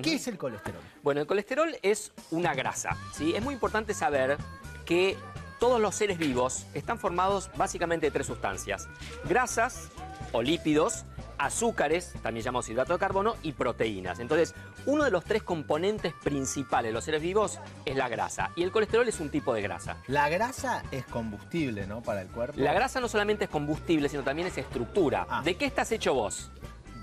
¿Qué es el colesterol? Bueno, el colesterol es una grasa, ¿sí? Es muy importante saber que todos los seres vivos están formados básicamente de tres sustancias: grasas o lípidos, azúcares, también llamados hidratos de carbono, y proteínas. Entonces, uno de los tres componentes principales de los seres vivos es la grasa, y el colesterol es un tipo de grasa. La grasa es combustible, ¿no?, para el cuerpo. La grasa no solamente es combustible, sino también es estructura. ¿De qué estás hecho vos?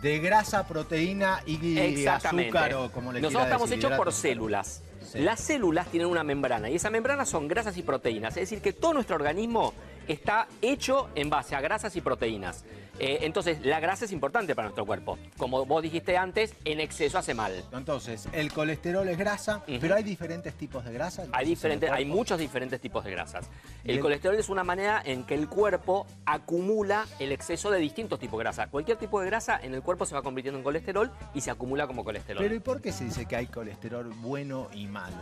De grasa, proteína y azúcar, o como le quieras decir. Nosotros estamos hechos por células. Sí. Las células tienen una membrana, y esa membrana son grasas y proteínas. Es decir, que todo nuestro organismo está hecho en base a grasas y proteínas. Entonces, la grasa es importante para nuestro cuerpo. Como vos dijiste antes, en exceso hace mal. Entonces, el colesterol es grasa, pero hay diferentes tipos de grasas. Hay muchos diferentes tipos de grasas. El colesterol es una manera en que el cuerpo acumula el exceso de distintos tipos de grasa. Cualquier tipo de grasa en el cuerpo se va convirtiendo en colesterol y se acumula como colesterol. Pero ¿y por qué se dice que hay colesterol bueno y malo?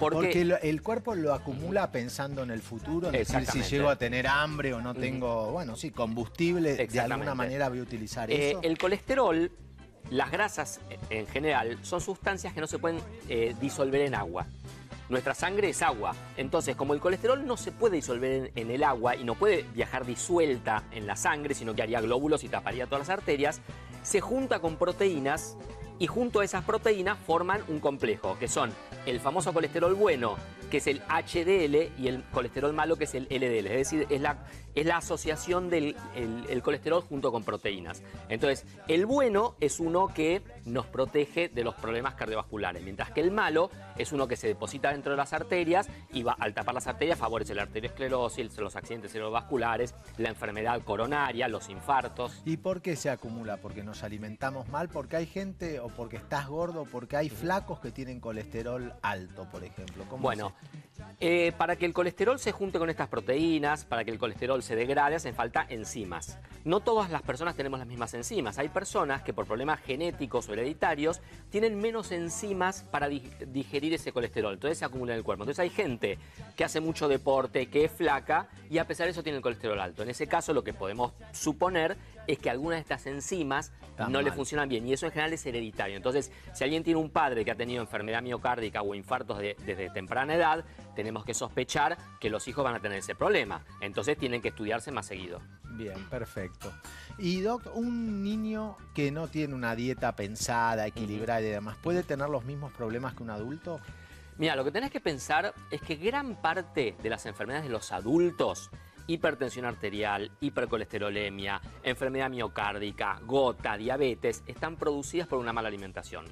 Porque el cuerpo lo acumula pensando en el futuro, en decir si llego a tener hambre o no tengo, bueno, sí, combustible, de alguna manera voy a utilizar eso. El colesterol, las grasas en general, son sustancias que no se pueden disolver en agua. Nuestra sangre es agua. Entonces, como el colesterol no se puede disolver en el agua y no puede viajar disuelta en la sangre, sino que haría glóbulos y taparía todas las arterias, se junta con proteínas y junto a esas proteínas forman un complejo, que son el famoso colesterol bueno, que es el HDL, y el colesterol malo, que es el LDL. Es decir, es la asociación del el colesterol junto con proteínas. Entonces, el bueno es uno que nos protege de los problemas cardiovasculares, mientras que el malo es uno que se deposita dentro de las arterias y va, al tapar las arterias, favorece la arteriosclerosis, los accidentes cerebrovasculares, la enfermedad coronaria, los infartos. ¿Y por qué se acumula? ¿Porque nos alimentamos mal? ¿Porque hay gente, o porque estás gordo, porque hay flacos que tienen colesterol alto, por ejemplo? Bueno, para que el colesterol se junte con estas proteínas, para que el colesterol se degrade, hacen falta enzimas. No todas las personas tenemos las mismas enzimas. Hay personas que por problemas genéticos o hereditarios tienen menos enzimas para digerir ese colesterol. Entonces se acumula en el cuerpo. Entonces hay gente que hace mucho deporte, que es flaca, y a pesar de eso tiene el colesterol alto. En ese caso, lo que podemos suponer es que algunas de estas enzimas no le funcionan bien, y eso en general es hereditario. Entonces, si alguien tiene un padre que ha tenido enfermedad miocárdica o infartos desde temprana edad, tenemos que sospechar que los hijos van a tener ese problema. Entonces tienen que estudiarse más seguido. Bien, perfecto. Y Doc, un niño que no tiene una dieta pensada, equilibrada y demás, ¿puede tener los mismos problemas que un adulto? Mira, lo que tenés que pensar es que gran parte de las enfermedades de los adultos, hipertensión arterial, hipercolesterolemia, enfermedad miocárdica, gota, diabetes, están producidas por una mala alimentación.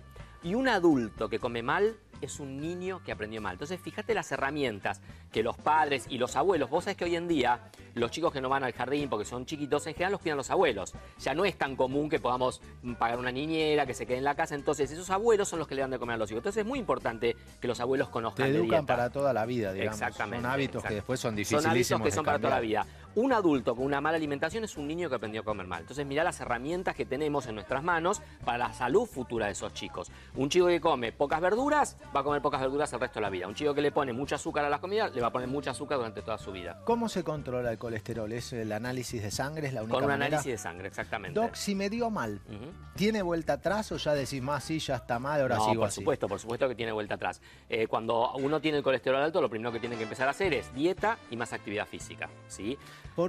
Y un adulto que come mal es un niño que aprendió mal. Entonces, fíjate las herramientas que los padres y los abuelos... Vos sabés que hoy en día los chicos que no van al jardín porque son chiquitos, en general los cuidan los abuelos. Ya no es tan común que podamos pagar una niñera, que se quede en la casa. Entonces, esos abuelos son los que le dan de comer a los hijos. Entonces, es muy importante que los abuelos conozcan de dieta. Te educan para toda la vida, digamos. Exactamente. Son hábitos que después son dificilísimos de cambiar. Son hábitos que son para toda la vida. Un adulto con una mala alimentación es un niño que aprendió a comer mal. Entonces, mirá las herramientas que tenemos en nuestras manos para la salud futura de esos chicos. Un chico que come pocas verduras va a comer pocas verduras el resto de la vida. Un chico que le pone mucho azúcar a las comidas le va a poner mucho azúcar durante toda su vida. ¿Cómo se controla el colesterol? ¿Es el análisis de sangre? ¿Es la única manera? Con un análisis de sangre, exactamente. Doc, si me dio mal, ¿tiene vuelta atrás, o ya decís más, sí, ya está mal, ahora sigo así? Por supuesto que tiene vuelta atrás. Cuando uno tiene el colesterol alto, lo primero que tiene que empezar a hacer es dieta y más actividad física, ¿sí?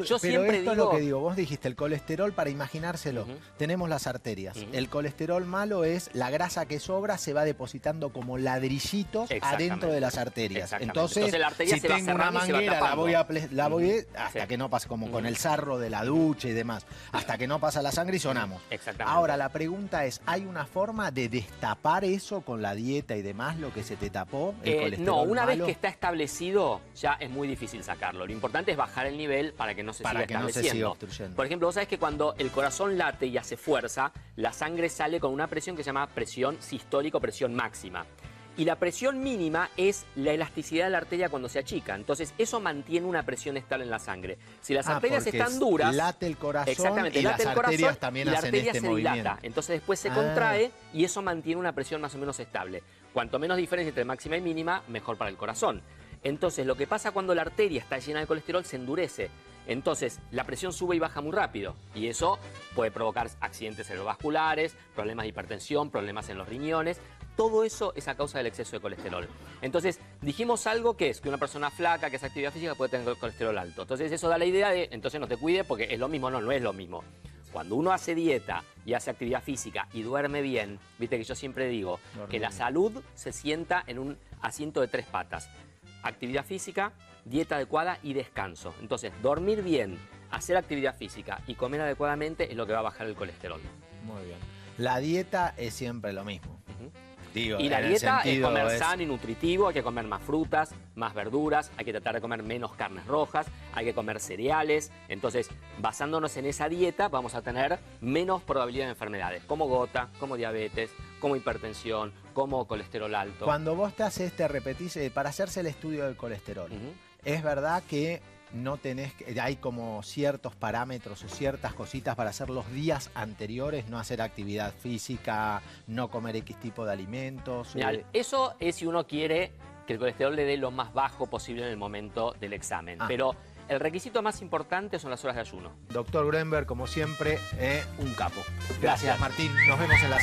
Yo siempre digo... es lo que digo. Vos dijiste el colesterol, para imaginárselo. Tenemos las arterias. El colesterol malo es la grasa que sobra, se va depositando como ladrillitos adentro de las arterias. Entonces la arteria, si tengo una manguera, la voy hasta que no pasa, como con el sarro de la ducha y demás, hasta que no pasa la sangre y sonamos. Exactamente. Ahora, la pregunta es, ¿hay una forma de destapar eso con la dieta y demás, lo que se te tapó, el colesterol malo? No, una vez que está establecido, ya es muy difícil sacarlo. Lo importante es bajar el nivel para que no se siga estableciendo. Por ejemplo, vos sabés que cuando el corazón late y hace fuerza, la sangre sale con una presión que se llama presión sistólica o presión máxima. Y la presión mínima es la elasticidad de la arteria cuando se achica. Entonces, eso mantiene una presión estable en la sangre. Si las arterias están duras... late el corazón, exactamente, y late las arterias también hacen este movimiento. Dilata. Entonces, después se contrae y eso mantiene una presión más o menos estable. Cuanto menos diferencia entre máxima y mínima, mejor para el corazón. Entonces, lo que pasa cuando la arteria está llena de colesterol, se endurece. Entonces, la presión sube y baja muy rápido, y eso puede provocar accidentes cerebrovasculares, problemas de hipertensión, problemas en los riñones. todo eso es a causa del exceso de colesterol. Entonces, dijimos algo que es que una persona flaca que hace actividad física puede tener colesterol alto. Entonces, eso da la idea de, entonces no te cuides porque es lo mismo. No, no es lo mismo. Cuando uno hace dieta y hace actividad física y duerme bien, viste que yo siempre digo que la salud se sienta en un asiento de 3 patas. Actividad física, dieta adecuada y descanso. Entonces, dormir bien, hacer actividad física y comer adecuadamente es lo que va a bajar el colesterol. Muy bien. La dieta es siempre lo mismo. Digo, y la dieta es comer sano y nutritivo, hay que comer más frutas, más verduras, hay que tratar de comer menos carnes rojas, hay que comer cereales. Entonces, basándonos en esa dieta, vamos a tener menos probabilidad de enfermedades, como gota, como diabetes, como hipertensión, como colesterol alto. Cuando vos te haces, te repetís, para hacerse el estudio del colesterol, es verdad que no tenés, hay como ciertos parámetros o ciertas cositas para hacer los días anteriores, no hacer actividad física, no comer X tipo de alimentos. Mirá, eso es si uno quiere que el colesterol le dé lo más bajo posible en el momento del examen. Pero el requisito más importante son las horas de ayuno. Doctor Gruenberg, como siempre, un capo. Gracias, Martín. Nos vemos en la